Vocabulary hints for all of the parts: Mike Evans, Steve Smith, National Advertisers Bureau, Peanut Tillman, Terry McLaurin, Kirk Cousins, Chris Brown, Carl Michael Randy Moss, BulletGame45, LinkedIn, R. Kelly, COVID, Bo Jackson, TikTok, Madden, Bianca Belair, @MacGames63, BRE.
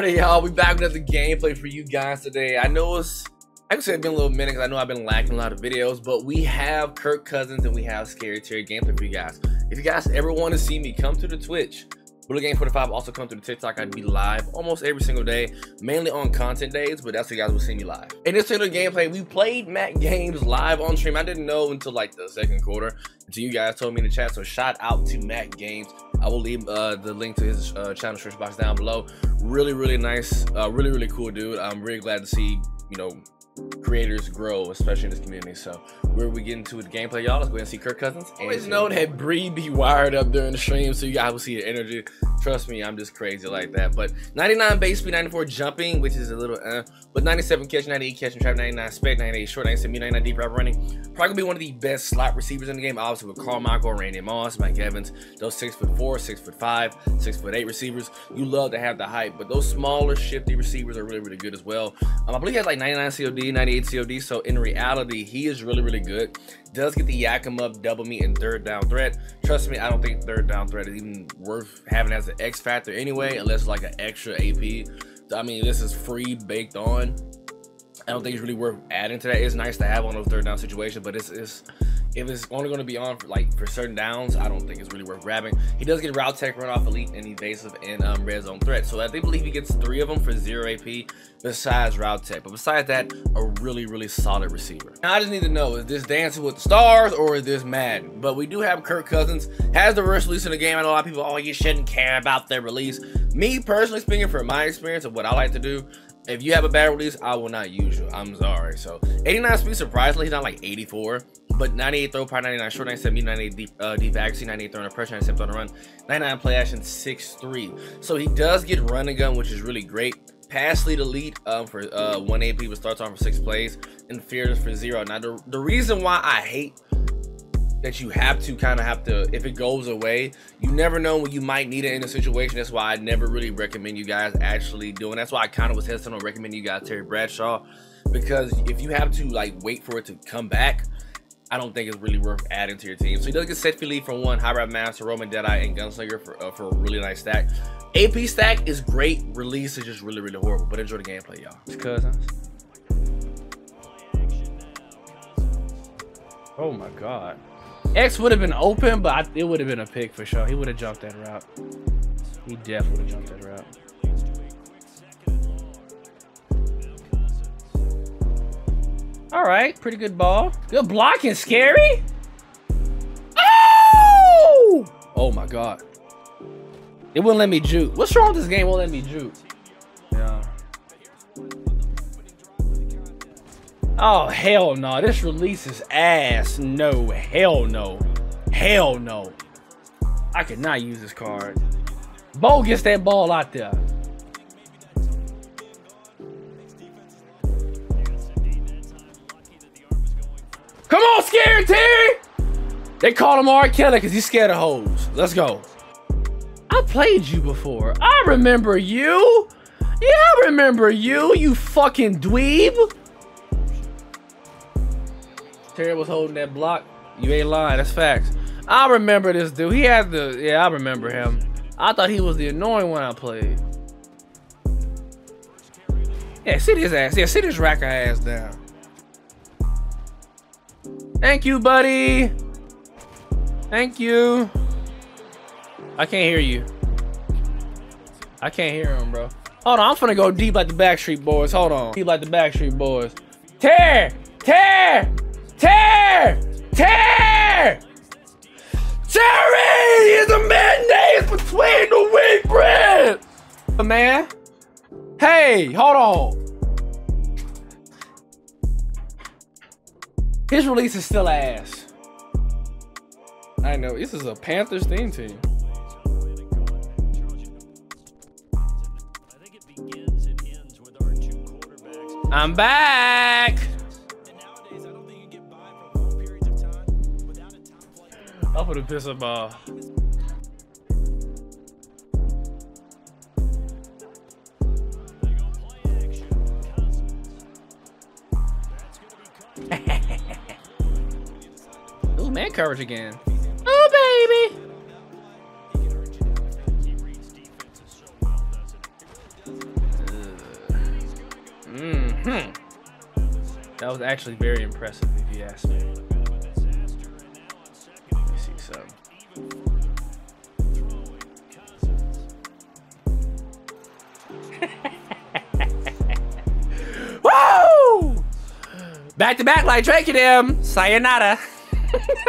Alright, y'all, we back with another gameplay for you guys today. I know it's been a little minute because I know I've been lacking a lot of videos, but we have Kirk Cousins and we have Scary Terry gameplay for you guys. If you guys ever want to see me, come to the Twitch. BulletGame45, also come to the TikTok. I'd be live almost every single day, mainly on content days, but that's what you guys will see me live. In this particular gameplay, we played Matt Games live on stream. I didn't know until like the second quarter until you guys told me in the chat, so shout out to Matt Games. I will leave the link to his channel description box down below. Really nice, really cool dude. I'm really glad to see, you know, creators grow, especially in this community. So where we get into the gameplay, y'all, let's go ahead and see Kirk Cousins. Always know that Bree be wired up during the stream, so you guys will see the energy. Trust me, I'm just crazy like that. But 99 base speed, 94 jumping, which is a little but 97 catch, 98 catch and trap, 99 spec, 98 short, 97 99 deep route running. Probably gonna be one of the best slot receivers in the game, obviously with Carl Michael, Randy Moss, Mike Evans, those 6'4", 6'5", 6'8" receivers. You love to have the height, but those smaller shifty receivers are really good as well. I believe he has like 99 COD, 98 COD, so in reality he is really good. Does get the yak him up, double me, and third down threat. Trust me, I don't think third down threat is even worth having as an X factor anyway, unless like an extra AP. I mean, this is free baked on. I don't think it's really worth adding to that. It's nice to have on those third down situations, but it's if it's only going to be on for like for certain downs, I don't think it's really worth grabbing. He does get route tech, runoff, elite, and evasive, and red zone threat. So I think believe he gets 3 of them for 0 AP besides route tech. But besides that, a really solid receiver. Now I just need to know, is this Dancing with the Stars or is this Madden? But we do have Kirk Cousins has the worst release in the game. I know a lot of people, oh, you shouldn't care about their release. Me personally speaking, from my experience of what I like to do, if you have a bad release, I will not use you. I'm sorry. So 89 speed, surprisingly, he's not like 84, but 98 throw power, 99 short, 97 98 deep accuracy, 98 throw under pressure, 97 throw on the run, 99 play action, 6'3". So he does get run and gun, which is really great. Pass lead elite for 1 AP, which starts on for 6 plays, and fears for 0. Now the reason why I hate that you have to, if it goes away, you never know when you might need it in a situation. That's why I never really recommend you guys actually doing. That's why I kind of was hesitant on recommending you guys Terry Bradshaw, because if you have to like wait for it to come back, I don't think it's really worth adding to your team. So he does get set for lead from 1, high route master, Roman Deadeye, and Gunslinger for a really nice stack. AP stack is great. Release is just really horrible. But enjoy the gameplay, y'all. It's Cousins. Oh my God. X would have been open, but it would have been a pick for sure. He would have jumped that route. He definitely would have jumped that route. All right, pretty good ball. Good blocking, Scary. Oh! Oh my God. It wouldn't let me juke. What's wrong with this game? It won't let me juke. Yeah. Oh, hell no. This release is ass. No. Hell no. Hell no. I could not use this card. Bo gets that ball out there. Come on, Scary Terry. They call him R. Kelly because he's scared of hoes. Let's go. I played you before. I remember you. Yeah, I remember you, you fucking dweeb. Terry was holding that block. You ain't lying. That's facts. I remember this dude. He had the... Yeah, I remember him. I thought he was the annoying one I played. Yeah, sit his ass. Yeah, sit his racker ass down. Thank you, buddy. Thank you. I can't hear you. I can't hear him, bro. Hold on. I'm finna go deep like the Backstreet Boys. Hold on. Deep like the Backstreet Boys. Tear! Tear! Tear! Tear! Terry is the mayonnaise between the wheat bread! Man. Hey, hold on. His release is still ass. I know, this is a Panthers theme team. I'm back! I'll put a pistol ball. Ooh, man coverage again. Oh, baby. That was actually very impressive, if you ask me. Let me see something. Woo! Back to back like Drake and him. Sayonara.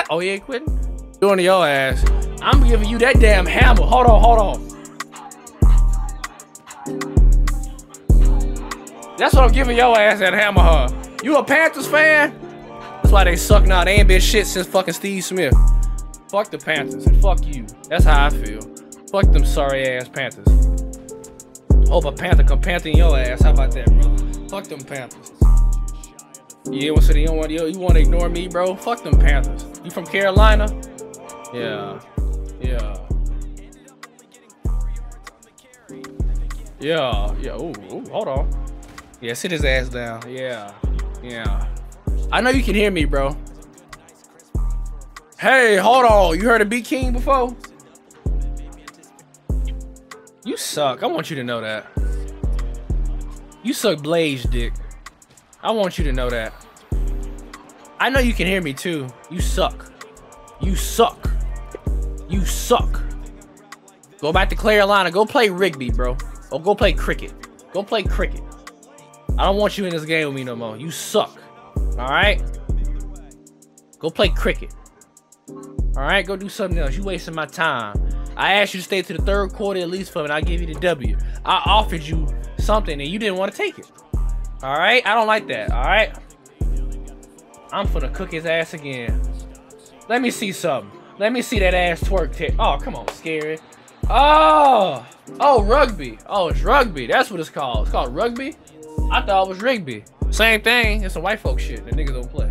Oh yeah, Quentin? Doing to your ass. I'm giving you that damn hammer. Hold on, hold on. That's what I'm giving your ass, that hammer her. You a Panthers fan? That's why they suck now. They ain't been shit since fucking Steve Smith. Fuck the Panthers and fuck you. That's how I feel. Fuck them sorry ass Panthers. Hope a Panther come panther in your ass. How about that, bro? Fuck them Panthers. Yeah, so you don't want you want to ignore me, bro? Fuck them Panthers. You from Carolina? Yeah. Yeah. Yeah. Yeah. Ooh, ooh, hold on. Yeah, sit his ass down. Yeah. Yeah. I know you can hear me, bro. Hey, hold on. You heard of B King before? You suck. I want you to know that. You suck Blaze dick. I want you to know that. I know you can hear me too. You suck. You suck. You suck. Go back to Carolina. Go play Rigby, bro. Or go play cricket. Go play cricket. I don't want you in this game with me no more. You suck. Alright? Go play cricket. Alright? Go do something else. You wasting my time. I asked you to stay to the third quarter at least for me, and I gave you the W. I offered you something and you didn't want to take it. Alright? I don't like that. Alright? I'm finna cook his ass again. Let me see something. Let me see that ass twerk tick. Oh, come on, Scary. Oh! Oh, rugby. Oh, it's rugby. That's what it's called. It's called rugby? I thought it was Rigby. Same thing. It's some white folk shit that niggas don't play.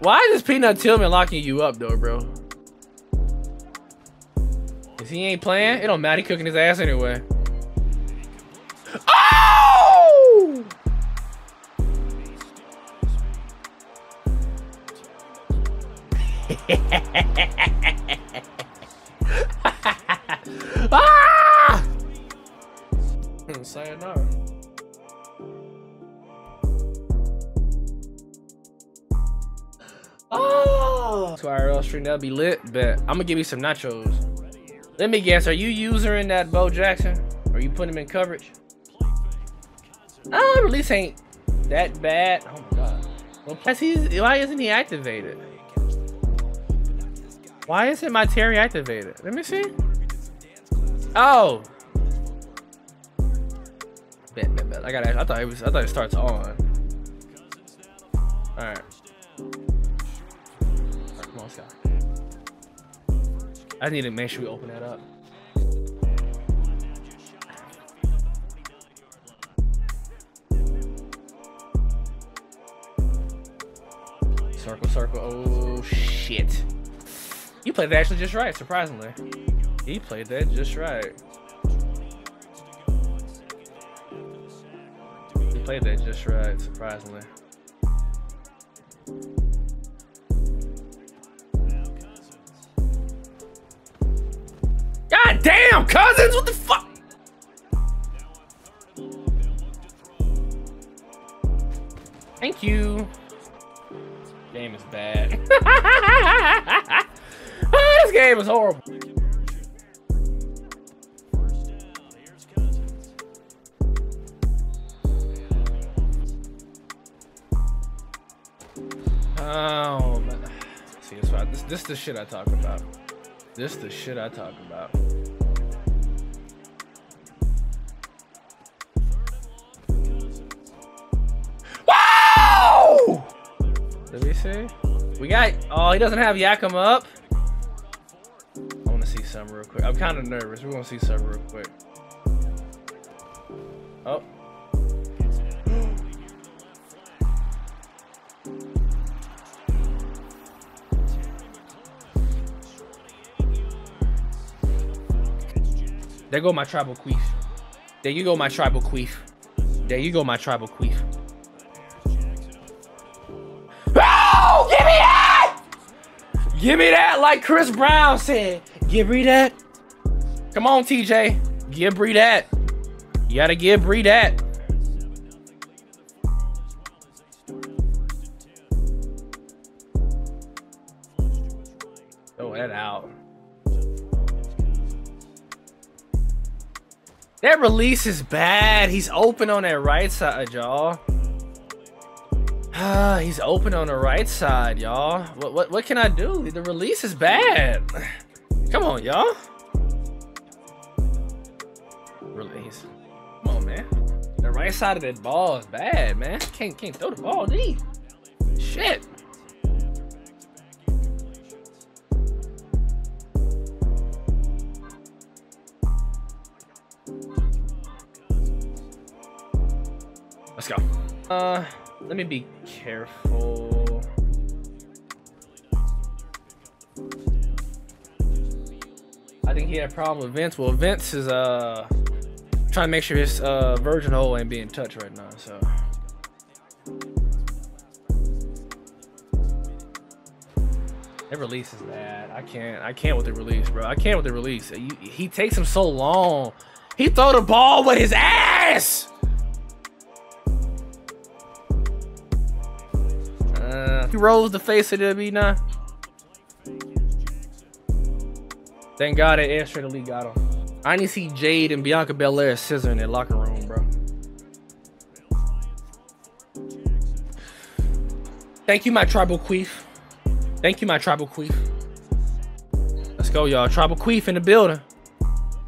Why is this Peanut Tillman locking you up though, bro? If he ain't playing, it don't matter. He cooking his ass anyway. Oh! Ah! Sayonara. Oh! So IRL stream, that'll be lit, bet. I'm gonna give you some nachos. Let me guess, are you using that Bo Jackson? Are you putting him in coverage? Oh, release ain't that bad. Oh my god. Well, plus why isn't he activated? Why isn't my Terry activated? Let me see. Oh! Bet. I thought it starts on. Alright. I need to make sure we open that up. Circle, circle. Oh, shit. You played that actually just right, surprisingly. He played that just right. He played that just right, surprisingly. God damn, Cousins, what the fuck? Thank you. Game is bad. Oh, this game is horrible. Oh, man. See, that's right. This is the shit I talk about. This is the shit I talk about. Wow! Let me see. We got. Oh, he doesn't have Yakum up. I want to see something real quick. I'm kind of nervous. We're gonna see something real quick. Oh. There go my tribal queef. There you go my tribal queef. There you go my tribal queef. Oh, give me that! Give me that like Chris Brown said. Give Bree that. Come on, TJ. Give Bree that. You gotta give Bree that. that out. That release is bad. He's open on that right side, y'all. He's open on the right side, y'all. What can I do? The release is bad. Come on, y'all. Release. Come on, man. The right side of that ball is bad, man. Can't throw the ball, D. Shit. Let's go. Let me be careful. I think he had a problem with Vince. Well, Vince is trying to make sure his virgin hole ain't being touched right now, so. That release is bad. I can't with the release, bro. I can't with the release. He takes him so long. He throw the ball with his ass. He rolls the face of WB now. Thank God that air straight elite got him. I need to see Jade and Bianca Belair scissor in their locker room, bro. Thank you, my tribal queef. Thank you, my tribal queef. Let's go, y'all. Tribal queef in the building.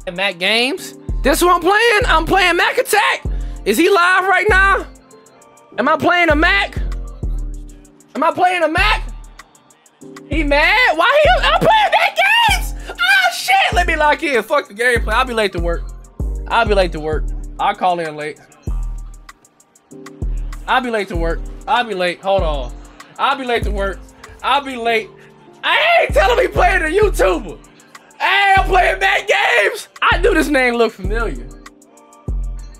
And Mac Games. This is what I'm playing. I'm playing Mac Attack. Is he live right now? Am I playing a Mac? Am I playing a Mac? He mad? Why he? I'm playing Mac Games. Oh shit! Let me lock in. Fuck the gameplay. I'll be late to work. I'll be late to work. I'll call in late. I'll be late to work. I'll be late. Hold on. I'll be late to work. I'll be late. I ain't telling me playing a YouTuber. Hey, I'm playing Mac Games. I knew this name looked familiar.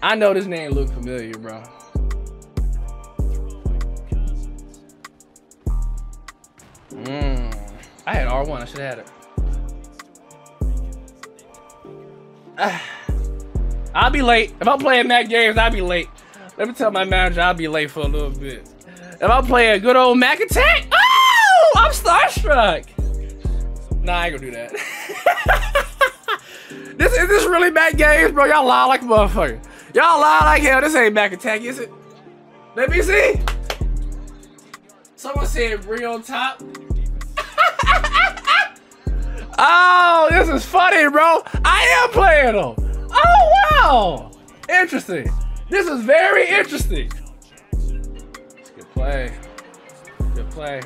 I know this name looked familiar, bro. I had R1. I should have had it. I'll be late. If I'm playing Mac Games, I'll be late. Let me tell my manager I'll be late for a little bit. If I'm playing good old Mac Attack, oh, I'm starstruck. Nah, I ain't gonna do that. Is this really Mac Games, bro? Y'all lie like a motherfucker. Y'all lie like hell. This ain't Mac Attack, is it? Let me see. Someone said real on top. Oh, this is funny, bro. I am playing them. Oh, wow. Interesting. This is very interesting. It's a good play. Good play.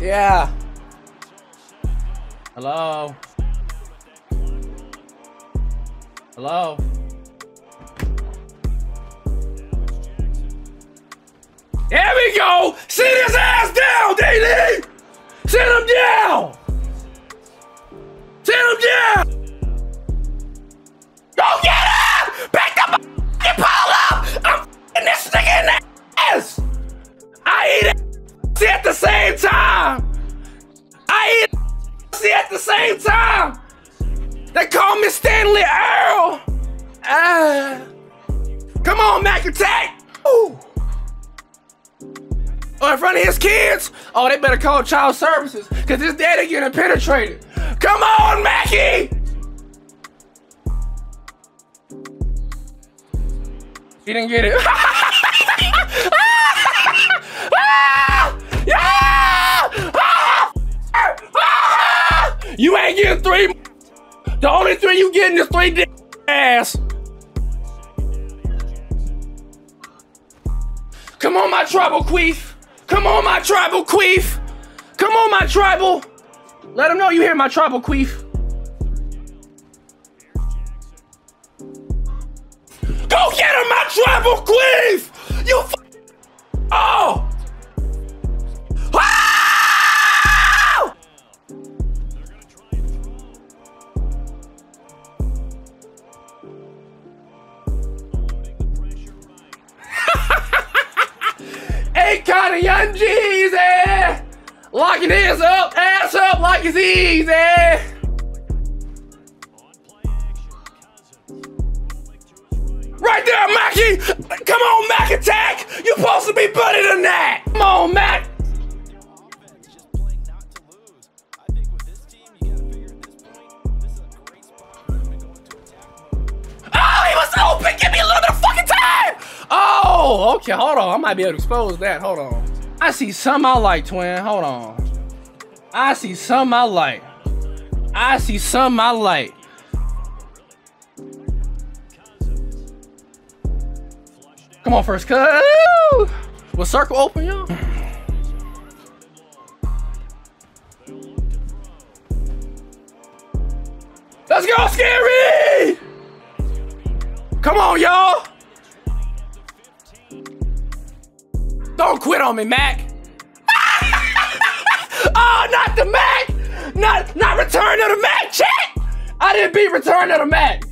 Yeah. Hello. Hello. Here we go. Sit his ass down, DD. Sit him down! Sit him down! Go get him! Back the f***ing pile up! I'm f***ing this nigga in the ass! I eat at the same time! I eat at the same time! They call me Stanley Earl! Come on, Mac Attack! Ooh! Or in front of his kids? Oh, they better call child services because his daddy getting penetrated. Come on, Mackie! He didn't get it. You ain't getting three. The only three you getting is three dick ass. Come on, my tribal queef. Come on, my tribal queef. Come on, my tribal. Let him know you hear my tribal queef. Go get him, my tribal queef. You f oh. Ah! Ain't kind of young G's, eh? Locking his up, ass up like it's easy. Right there, Mackie! Come on, Mac Attack! You're supposed to be better than that! Come on, Mac! Oh, okay, hold on. I might be able to expose that. Hold on. I see something I like, twin. Hold on. I see something I like. I see something I like. Come on, first cut. Was circle open, y'all? Let's go, Scary! Come on, y'all! Don't quit on me, Mac! Oh, not the Mac! Not Return of the Mac, chat! I didn't beat Return of the Mac!